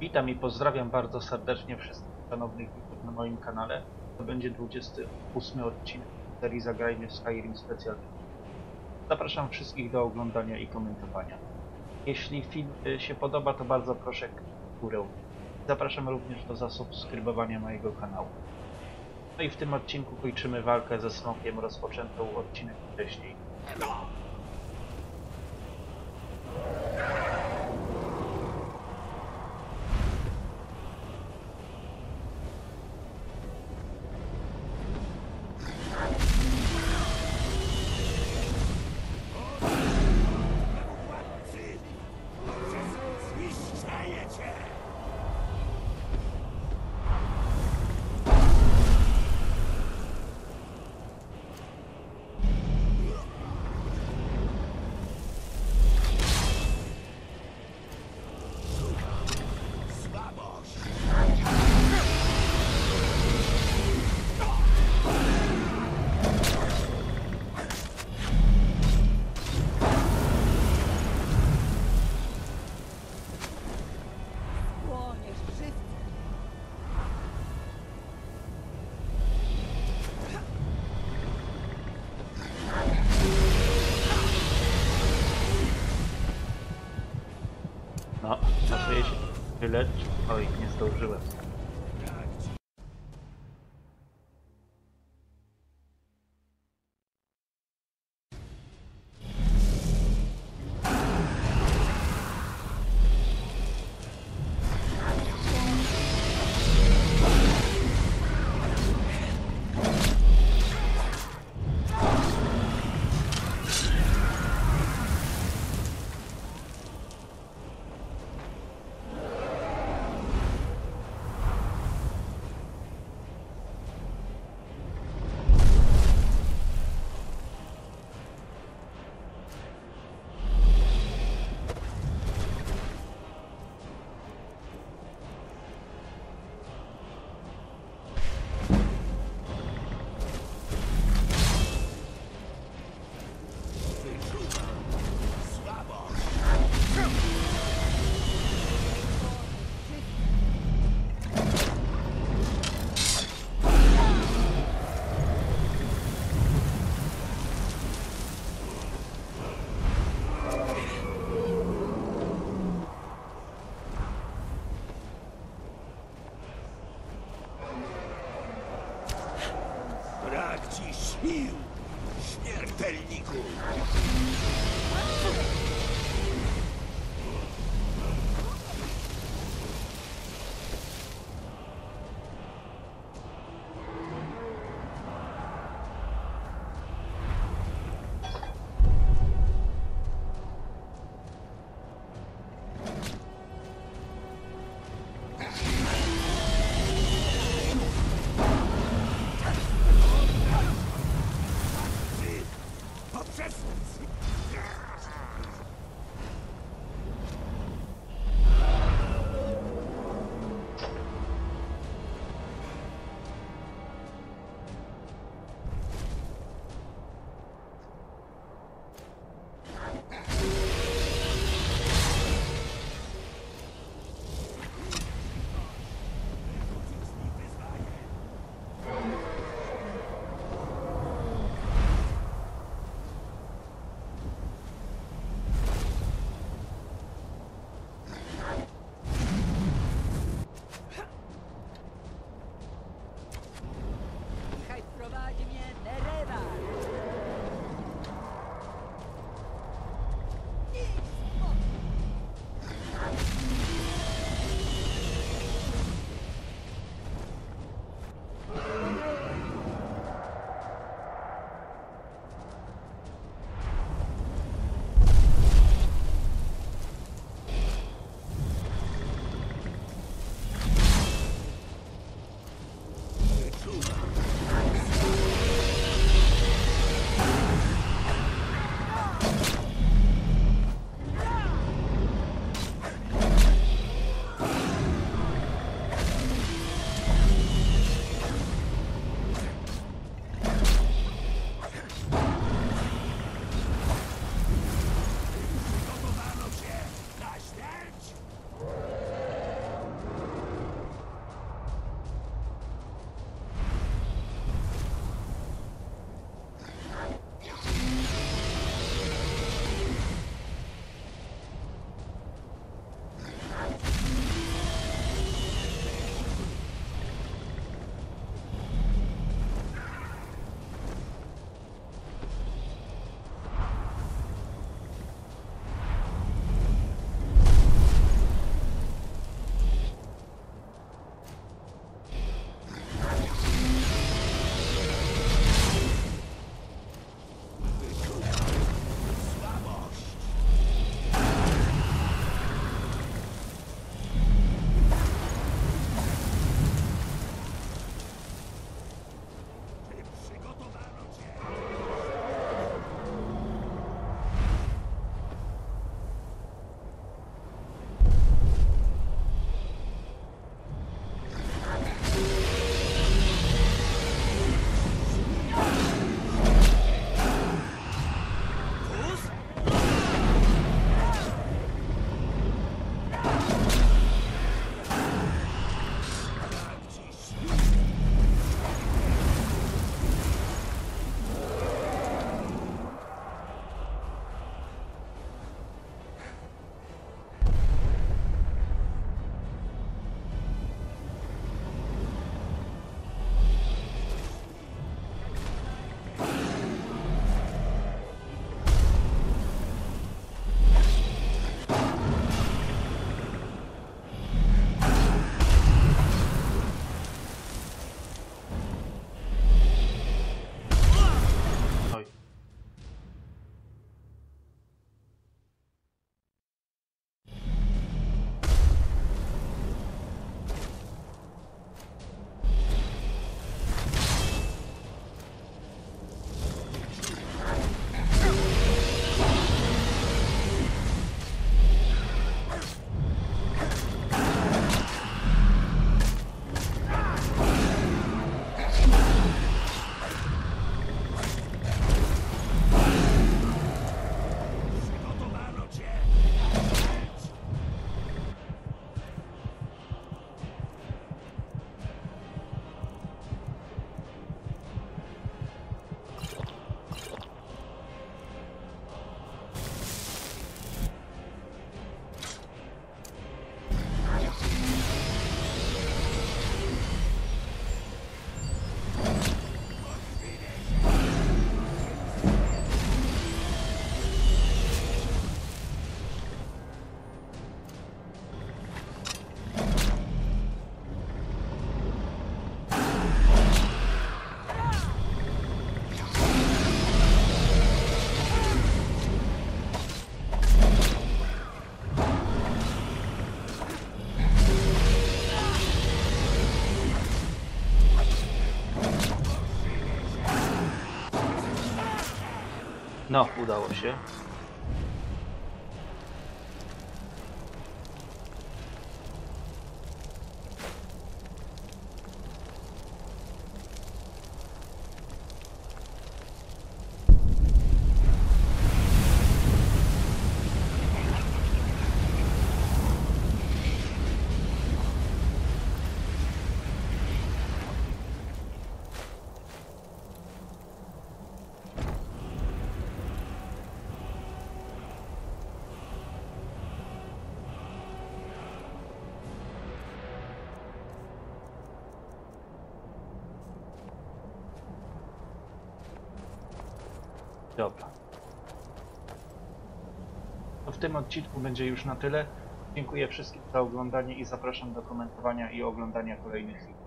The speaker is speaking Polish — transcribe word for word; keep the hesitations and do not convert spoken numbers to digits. Witam i pozdrawiam bardzo serdecznie wszystkich szanownych widzów na moim kanale. To będzie dwudziesty ósmy odcinek serii Zagrajmy w Skyrim Special Edition. Zapraszam wszystkich do oglądania i komentowania. Jeśli film się podoba, to bardzo proszę w górę. Zapraszam również do zasubskrybowania mojego kanału. No i w tym odcinku kończymy walkę ze smokiem rozpoczętą odcinek wcześniej. Lecz, oj, nie zdążyłem. Yes! No, udało się. Dobra. To w tym odcinku będzie już na tyle. Dziękuję wszystkim za oglądanie i zapraszam do komentowania i oglądania kolejnych filmów.